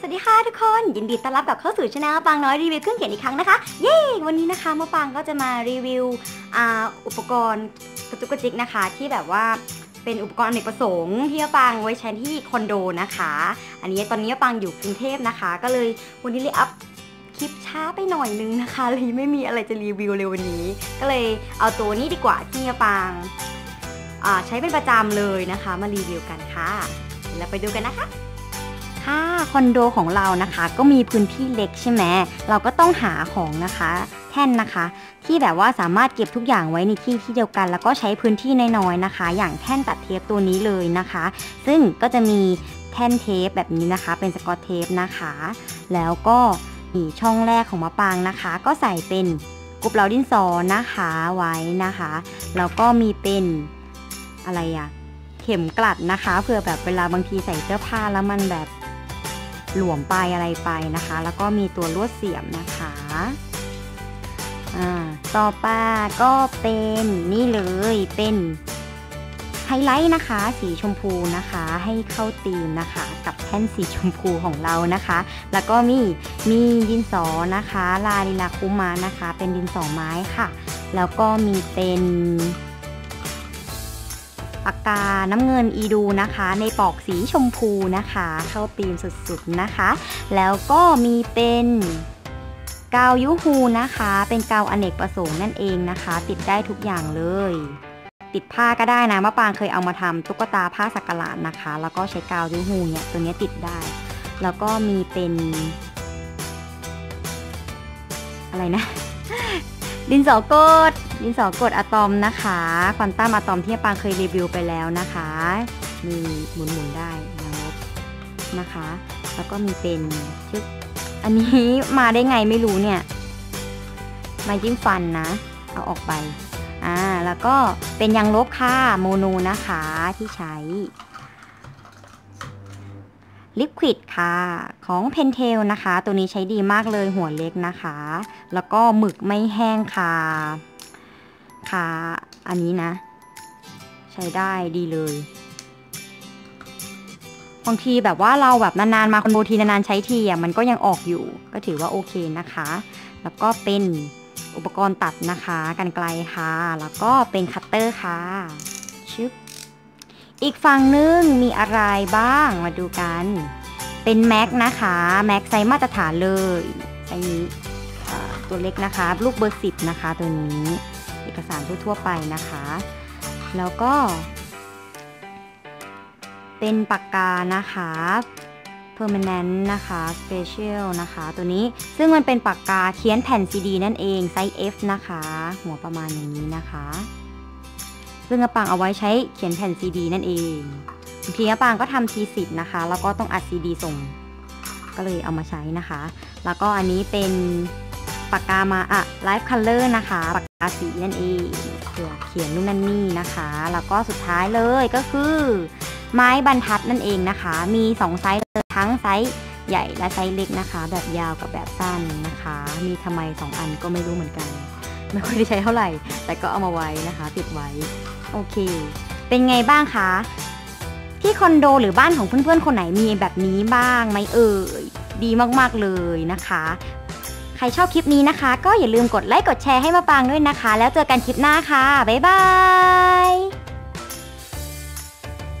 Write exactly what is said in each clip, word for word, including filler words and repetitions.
สวัสดีค่ะทุกคนยินดีต้อนรับกลับเข้าสู่ช่องปางน้อยรีวิวเครื่องเขียนอีกครั้งนะคะเย้วันนี้นะคะมะปางก็จะมารีวิวอ่าอุปกรณ์กระจุกกระจิกนะคะที่แบบว่าเป็นอุปกรณ์อเนกประสงค์ที่มะปางไว้ใช้ที่คอนโดนะคะอันนี้ตอนนี้มะปางอยู่กรุงเทพนะคะก็เลยวันนี้เลยอัพคลิปช้าไปหน่อยนึงนะคะเลยไม่มีอะไรจะรีวิวเลยวันนี้ก็เลยเอาตัวนี้ดีกว่าที่มะปางอ่าใช้เป็นประจำเลยนะคะมารีวิวกันค่ะแล้วไปดูกันนะคะคอนโดของเรานะคะก็มีพื้นที่เล็กใช่ไหมเราก็ต้องหาของนะคะแท่นนะคะที่แบบว่าสามารถเก็บทุกอย่างไว้ในที่ที่เดียวกันแล้วก็ใช้พื้นที่น้อยๆนะคะอย่างแท่นตัดเทปตัวนี้เลยนะคะซึ่งก็จะมีแท่นเทปแบบนี้นะคะเป็นสกอตเทปนะคะแล้วก็มีช่องแรกของมะปางนะคะก็ใส่เป็นกรุบเหลาดินสอนะคะไว้นะคะแล้วก็มีเป็นอะไรอะเข็มกลัดนะคะเผื่อแบบเวลาบางทีใส่เสื้อผ้าแล้วมันแบบหลวมไปอะไรไปนะคะแล้วก็มีตัวลวดเสียมนะคะอ่าต่อไปก็เป็นนี่เลยเป็นไฮไลท์นะคะสีชมพูนะคะให้เข้าธีมนะคะกับแท่นสีชมพูของเรานะคะแล้วก็มีมีดินสอนะคะลาลีลาคุมานะคะเป็นดินสอไม้ค่ะแล้วก็มีเป็นปากกาน้ำเงินอีดูนะคะในปอกสีชมพูนะคะเข้าธีมสุดๆนะคะแล้วก็มีเป็นกาวยูฮูนะคะเป็นกาวอเนกประสงค์นั่นเองนะคะติดได้ทุกอย่างเลยติดผ้าก็ได้นะมะปางเคยเอามาทำตุ๊กตาผ้าสักการะนะคะแล้วก็ใช้กาวยูฮูเนี่ยตัวนี้ติดได้แล้วก็มีเป็นอะไรนะดินสอกดดินสอกดอะตอมนะคะควอนตัมอะตอมที่ปางเคยรีวิวไปแล้วนะคะมีหมุนๆได้นะคะแล้วก็มีเป็นชึกอันนี้มาได้ไงไม่รู้เนี่ยมาจิ้มฟันนะเอาออกไปอ่าแล้วก็เป็นยางลบค่ะโมโนนะคะที่ใช้ลิควิดค่ะของเพนเทลนะคะตัวนี้ใช้ดีมากเลยหัวเล็กนะคะแล้วก็หมึกไม่แห้งค่ะค่ะอันนี้นะใช้ได้ดีเลยบางทีแบบว่าเราแบบนานๆมาคอนโดทีนานๆใช้ทีอ่ะมันก็ยังออกอยู่ก็ถือว่าโอเคนะคะแล้วก็เป็นอุปกรณ์ตัดนะคะกรรไกรค่ะแล้วก็เป็นคัตเตอร์ค่ะชึบอีกฝั่งนึงมีอะไรบ้างมาดูกันเป็นแม็กนะคะแม็กไซส์มาตรฐานเลยไซส์นี้ตัวเล็กนะคะลูกเบอร์สิบนะคะตัวนี้เอกสารทั่วๆไปนะคะแล้วก็เป็นปากกานะคะ permanent นะคะ special นะคะตัวนี้ซึ่งมันเป็นปากกาเขียนแผ่นซีดีนั่นเองไซส์ เอฟ นะคะหัวประมาณอย่างนี้นะคะซึ่งกระปังเอาไว้ใช้เขียนแผ่นซีดีนั่นเองบางทีกระปังก็ทำทีสิทธ์นะคะแล้วก็ต้องอัดซีดีส่งก็เลยเอามาใช้นะคะแล้วก็อันนี้เป็นปากกามาอะไลฟ์คัลเลอร์นะคะปากกาสีนั่นเองเพื่อเขียนนู่นนั่นนี่นะคะแล้วก็สุดท้ายเลยก็คือไม้บรรทัดนั่นเองนะคะมีสองไซส์ทั้งไซส์ใหญ่และไซส์เล็กนะคะแบบยาวกับแบบสั้นนะคะมีทำไมสองอันก็ไม่รู้เหมือนกันไม่ค่อยได้ใช้เท่าไหร่แต่ก็เอามาไว้นะคะติดไว้โอเคเป็นไงบ้างคะที่คอนโดหรือบ้านของเพื่อนๆคนไหนมีแบบนี้บ้างไหมเอ่ยดีมากๆเลยนะคะใครชอบคลิปนี้นะคะก็อย่าลืมกดไลค์กดแชร์ให้มะปางด้วยนะคะแล้วเจอกันคลิปหน้าค่ะบ๊ายบาย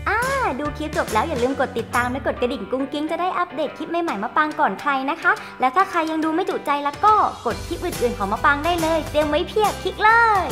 อ่าดูคลิปจบแล้วอย่าลืมกดติดตามและกดกระดิ่งกุ้งกิ้งจะได้อัปเดตคลิปใหม่ๆมะปางก่อนใครนะคะและถ้าใครยังดูไม่จุใจแล้วก็กดคลิปอื่นๆของมะปางได้เลยเตรียมไว้เพียบคลิกเลย